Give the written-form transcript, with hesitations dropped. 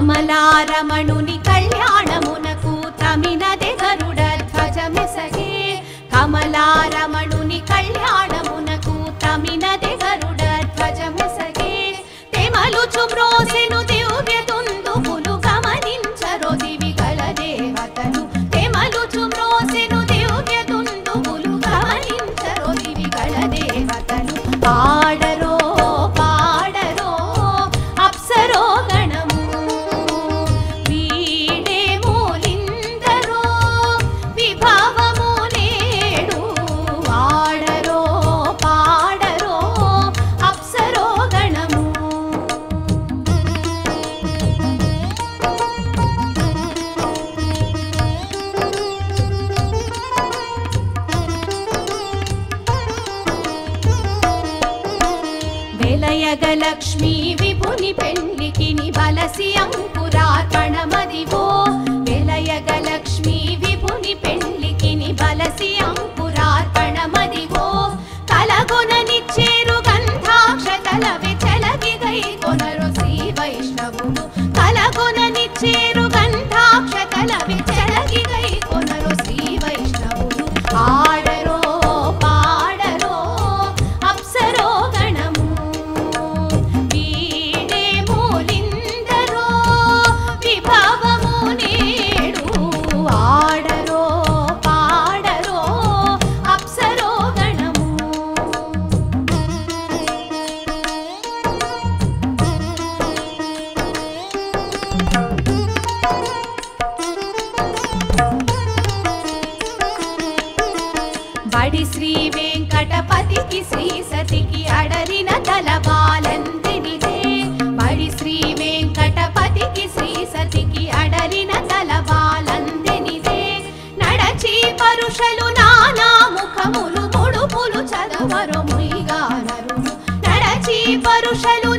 కమలా రమణుని కళ్యాణమునకు తమినదే గరుడ ధ్వజమెసగే కమలా రమణుని కళ్యాణమునకు తమినదే గరుడ ధ్వజమెసగే తేమలు చుబ్రోసెను దివ్య తుందుపులు గమనించరో దివి గల దేవతను తేమలు చుబ్రోసెను దివ్య తుందుపులు గమనించరో దివి గల దేవతను పాడరో పాడరో అప్సరో लक्ष्मी विभुनि पेण्णिकिनि बलसि अंकुरार्पणमदिवो वेलयग लक्ष्मी विभुनि पेण्णिकिनि बलसि अंकुरार्पणमदिवो कलगुण निच्चेरु गंधाक्षतलवे चलगिदैकोनरु श्री वैष्णवुनु कलगुण निच्चेरु गंधाक्षतलवे चलगिदैकोनरु श्री वैष्णवुनु आडरो పరుషలు